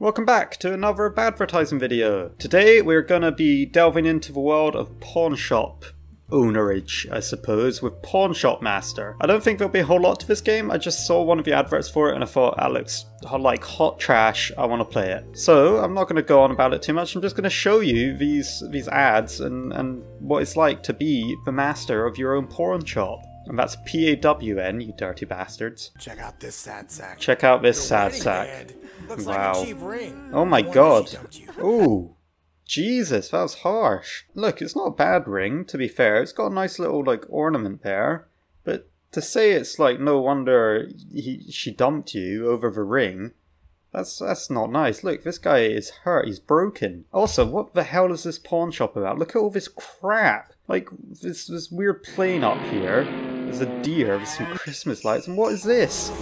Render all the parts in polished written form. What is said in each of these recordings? Welcome back to another badvertising video. Today we're gonna be delving into the world of pawn shop ownerage, I suppose, with Pawn Shop Master. I don't think there'll be a whole lot to this game. I just saw one of the adverts for it and I thought that looks like hot trash, I want to play it. So I'm not going to go on about it too much. I'm just going to show you these ads and what it's like to be the master of your own pawn shop. And that's P-A-W-N, you dirty bastards. Check out this sad sack. Check out this sad sack. Looks wow. Like a cheap ring. Oh my god. Ooh. Jesus, that was harsh. Look, it's not a bad ring, to be fair. It's got a nice little, like, ornament there. But to say it's like, no wonder she dumped you over the ring, that's not nice. Look, this guy is hurt. He's broken. Also, what the hell is this pawn shop about? Look at all this crap. Like, this weird plane up here. There's a deer with some Christmas lights. And what is this?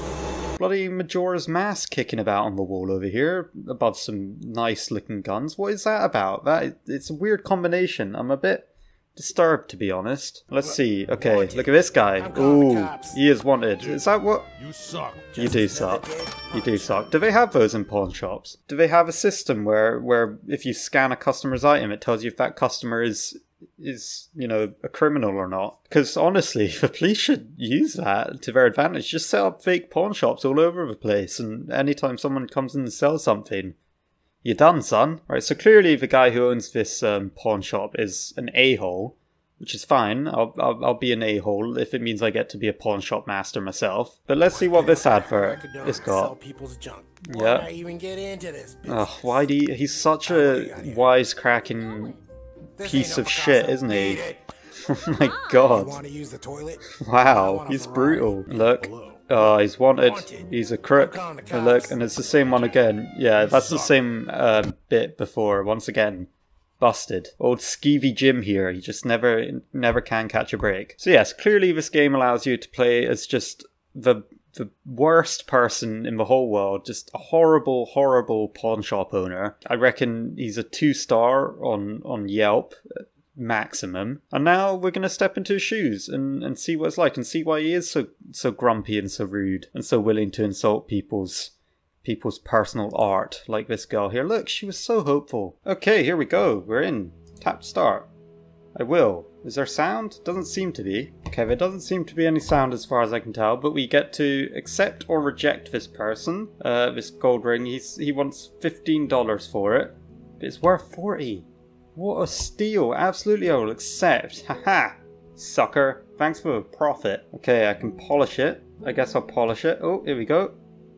Bloody Majora's Mask kicking about on the wall over here, above some nice looking guns. What is that about? It's a weird combination. I'm a bit disturbed, to be honest. Let's see. Okay, look at this guy. Ooh, he is wanted. Is that what? You suck. You do suck. You do suck. Do they have those in pawn shops? Do they have a system where if you scan a customer's item, it tells you if that customer is, you know, a criminal or not? Because honestly, the police should use that to their advantage. Just set up fake pawn shops all over the place, and anytime someone comes in and sells something, you're done, son. Right, so clearly the guy who owns this pawn shop is an a-hole, which is fine. I'll be an a-hole if it means I get to be a pawn shop master myself. But let's see what this advert has got. Yeah. Oh, why do you, he's such a wisecracking piece of shit, isn't he? Oh my god. Wow, he's brutal. Look. Oh, he's wanted. He's a crook. And look, and it's the same one again. Yeah, that's the same bit before. Once again, busted. Old skeevy Jim here. He just never can catch a break. So yes, clearly this game allows you to play as just the worst person in the whole world, just a horrible, horrible pawn shop owner. I reckon he's a 2-star on Yelp, maximum. And now we're going to step into his shoes and see what it's like, and see why he is so grumpy and so rude and so willing to insult people's personal art, like this girl here. Look, she was so hopeful. Okay, here we go. We're in. Tap start. I will. Is there sound? Doesn't seem to be. Okay, there doesn't seem to be any sound as far as I can tell, but we get to accept or reject this person. This gold ring, he wants $15 for it. But it's worth 40. What a steal. Absolutely I will accept. Haha. Sucker. Thanks for the profit. Okay, I can polish it. I guess I'll polish it. Oh, here we go.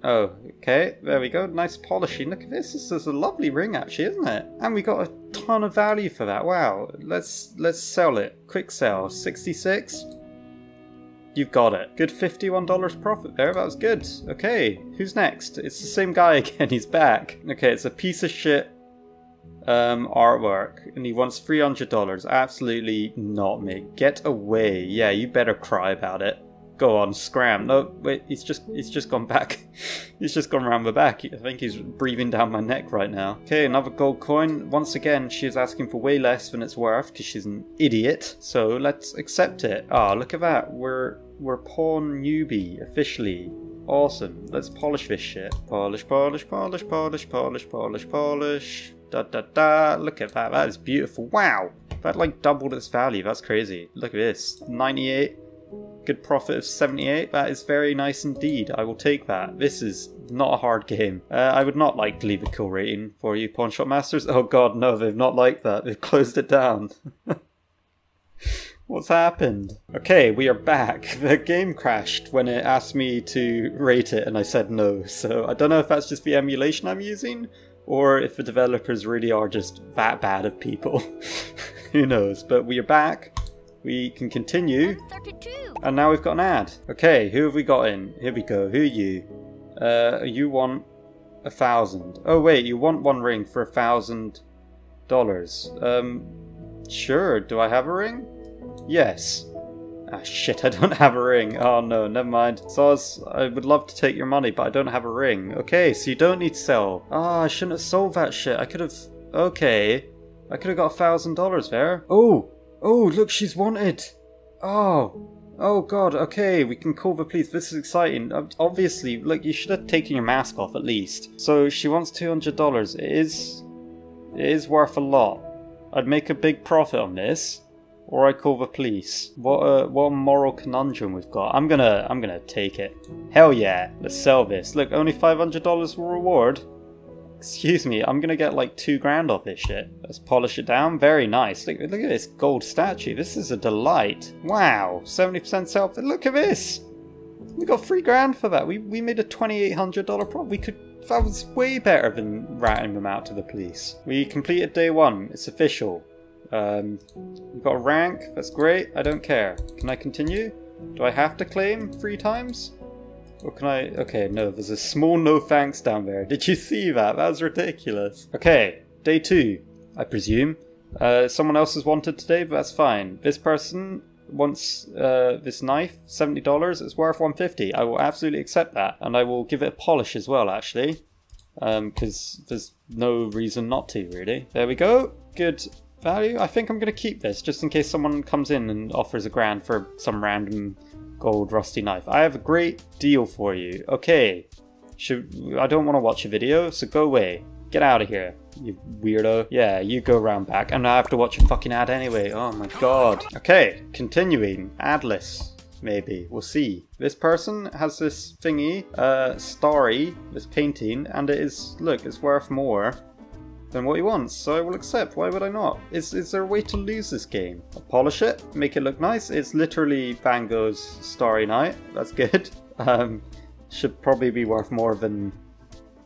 Oh, okay. There we go. Nice polishing. Look at this. This is a lovely ring, actually, isn't it? And we got a ton of value for that. Wow. Let's sell it. Quick sell. 66. You've got it. Good $51 profit there. That was good. Okay. Who's next? It's the same guy again. He's back. Okay. It's a piece of shit artwork. And he wants $300. Absolutely not, mate. Get away. Yeah, you better cry about it. Go on, scram. No, wait, he's just gone back. He's just gone round the back. I think he's breathing down my neck right now. Okay, another gold coin. Once again, she's asking for way less than it's worth because she's an idiot. So let's accept it. Ah, look at that. We're pawn newbie officially. Awesome. Let's polish this shit. Polish, polish, polish, polish, polish, polish, polish. Da da da. Look at that. That is beautiful. Wow. That like doubled its value. That's crazy. Look at this. 98. Good profit of 78. That is very nice indeed. I will take that. This is not a hard game. I would not like to leave a kill rating for you, Pawn Shop Masters. Oh god, no, they've not liked that. They've closed it down. What's happened? Okay, we are back. The game crashed when it asked me to rate it and I said no. So I don't know if that's just the emulation I'm using or if the developers really are just that bad of people. Who knows? But we are back. We can continue, and now we've got an ad. Okay, who have we got in? Here we go. Who are you? You want 1,000. Oh wait, you want one ring for $1,000. Sure. Do I have a ring? Yes. Ah shit, I don't have a ring. Oh no, never mind. Soz, I would love to take your money, but I don't have a ring. Okay, so you don't need to sell. Ah, I shouldn't have sold that shit. I could have. Okay, I could have got $1,000 there. Oh. Oh, look, she's wanted. Oh, Oh god, okay, we can call the police, this is exciting. Obviously, look, you should have taken your mask off at least. So she wants $200, it is worth a lot. I'd make a big profit on this, or I call the police. What a moral conundrum we've got. I'm gonna take it. Hell yeah, let's sell this. Look, only $500 reward. Excuse me, I'm gonna get like 2 grand off this shit. Let's polish it down. Very nice. Look at this gold statue. This is a delight. Wow, 70% self. Look at this. We got 3 grand for that. We made a $2,800 profit. That was way better than ratting them out to the police. We completed day one. It's official. We've got a rank. That's great. I don't care. Can I continue? Do I have to claim 3 times? Or can I... Okay, no, there's a small no thanks down there. Did you see that? That was ridiculous. Okay, day 2, I presume. Someone else is wanted today, but that's fine. This person wants this knife, $70. It's worth $150. I will absolutely accept that. And I will give it a polish as well, actually. Because there's no reason not to, really. There we go. Good value. I think I'm going to keep this, just in case someone comes in and offers $1 grand for some random... gold rusty knife. I have a great deal for you. Okay. I don't want to watch a video, so go away. Get out of here, you weirdo. Yeah, you go round back. And I have to watch a fucking ad anyway. Oh my god. Okay, continuing. Adless, maybe. We'll see. This person has this thingy, starry, this painting, and it is, look, it's worth more than what he wants, so I will accept. Why would I not? Is there a way to lose this game? I'll polish it, make it look nice. It's literally Van Gogh's Starry Night. That's good. Should probably be worth more than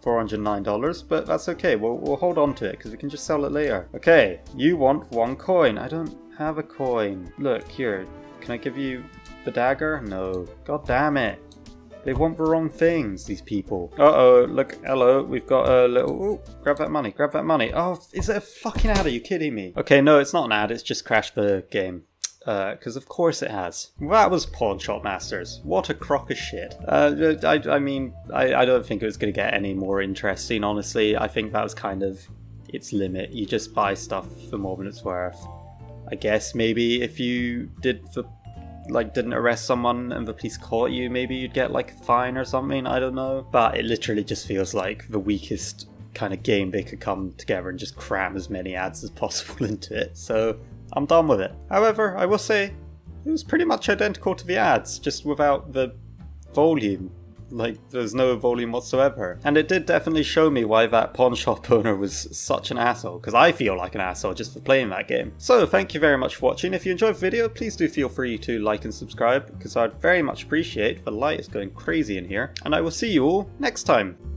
$409, but that's okay. We'll hold on to it because we can just sell it later. Okay, you want 1 coin. I don't have a coin. Look, here. Can I give you the dagger? No. God damn it. They want the wrong things, these people. Uh-oh, look, hello, we've got a little... Ooh, grab that money, grab that money. Oh, is it a fucking ad? Are you kidding me? Okay, no, it's not an ad, it's just crashed the game. Because of course it has. That was Pawn Shop Masters. What a crock of shit. I mean, I don't think it was going to get any more interesting, honestly. I think that was kind of its limit. You just buy stuff for more than it's worth. I guess maybe if you did the... like didn't arrest someone and the police caught you, maybe you'd get like a fine or something, I don't know. But it literally just feels like the weakest kind of game they could come together and just cram as many ads as possible into it, so I'm done with it. However, I will say it was pretty much identical to the ads, just without the volume. Like, there's no volume whatsoever. And it did definitely show me why that pawn shop owner was such an asshole, because I feel like an asshole just for playing that game. So, thank you very much for watching. If you enjoyed the video, please do feel free to like and subscribe, because I'd very much appreciate it. The light is going crazy in here. And I will see you all next time.